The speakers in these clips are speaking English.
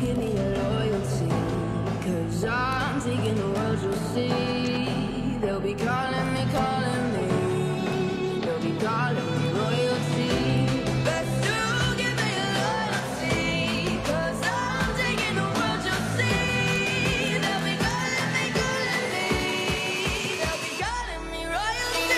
give me your loyalty, 'cause I'm taking the world, you'll see. They'll be calling me, they'll be calling me royalty. But do give me your loyalty, 'cause I'm taking the world, you'll see. They'll be calling me, they'll be calling me royalty.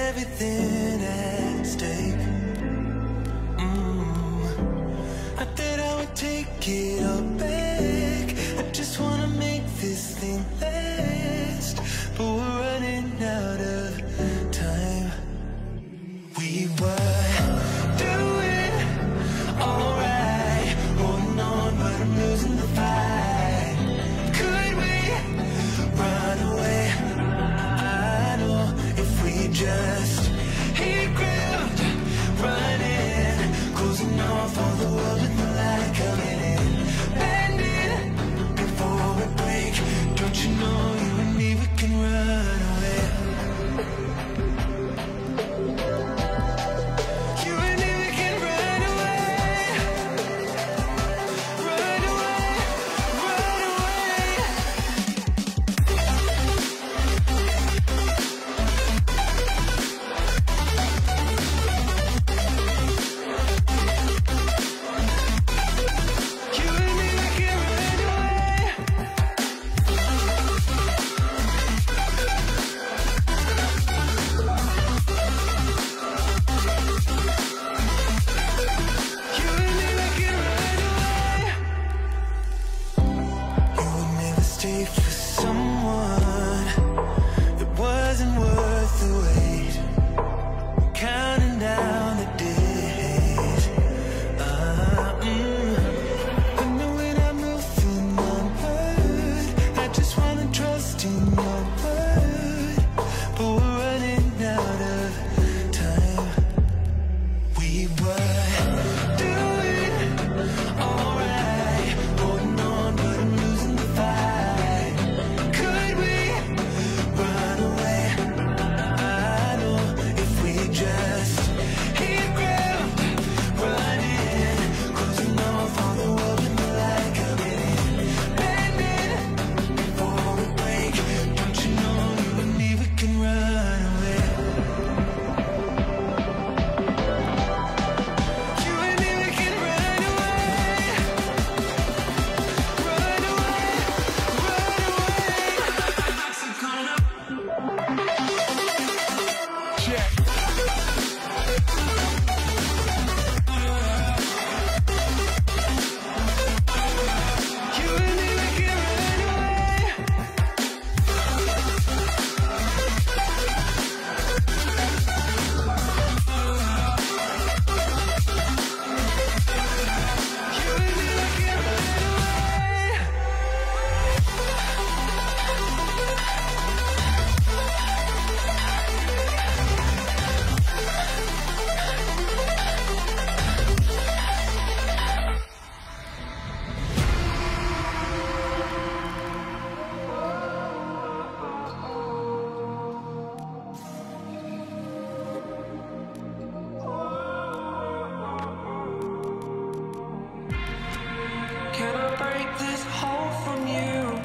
Everything at stake. I thought I would take it all back. I just wanna make this thing last, but we're running out of time. We were doing alright, holding on, but I'm losing the fight. Could we run away? I know if we just Can I break this hole from you?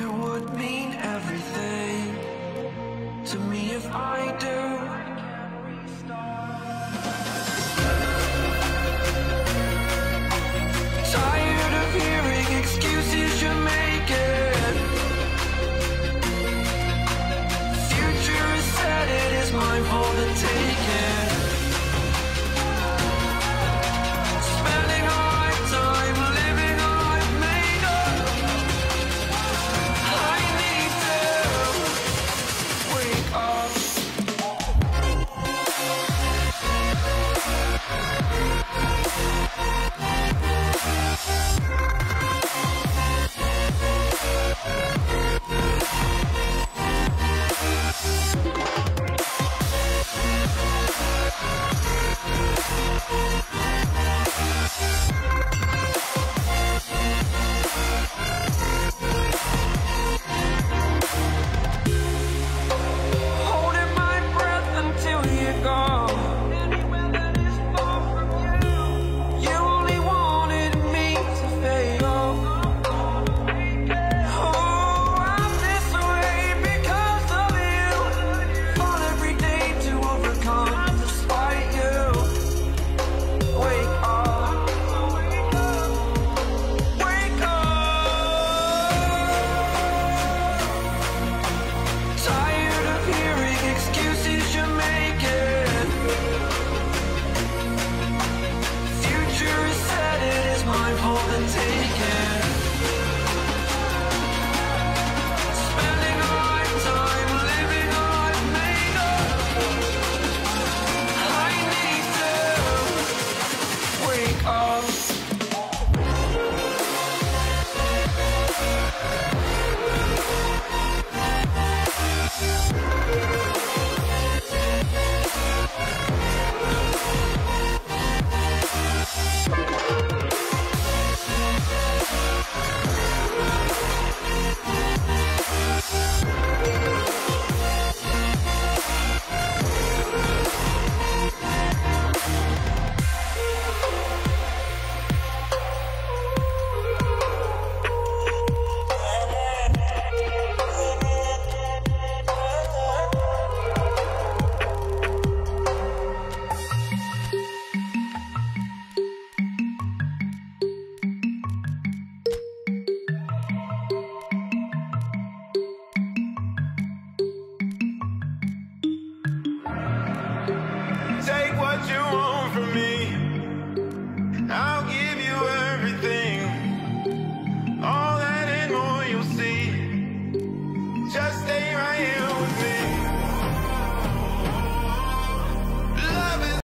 It would mean everything to me if I do. Tired of hearing excuses you're making. Future is set, it is mine for the taking.